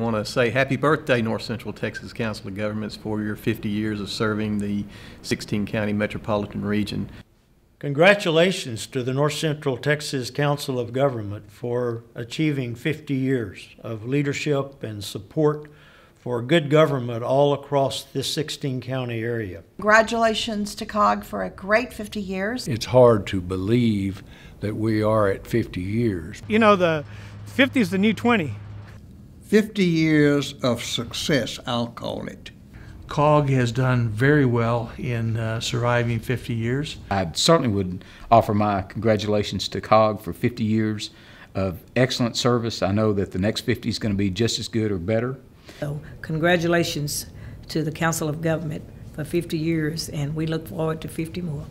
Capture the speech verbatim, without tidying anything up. I want to say happy birthday, North Central Texas Council of Governments, for your fifty years of serving the sixteen county metropolitan region. Congratulations to the North Central Texas Council of Government for achieving fifty years of leadership and support for good government all across this sixteen county area. Congratulations to C O G for a great fifty years. It's hard to believe that we are at fifty years. You know, the fifty is the new twenty. fifty years of success, I'll call it. C O G has done very well in uh, surviving fifty years. I certainly would offer my congratulations to C O G for fifty years of excellent service. I know that the next fifty is going to be just as good or better. So, congratulations to the Council of Government for fifty years, and we look forward to fifty more.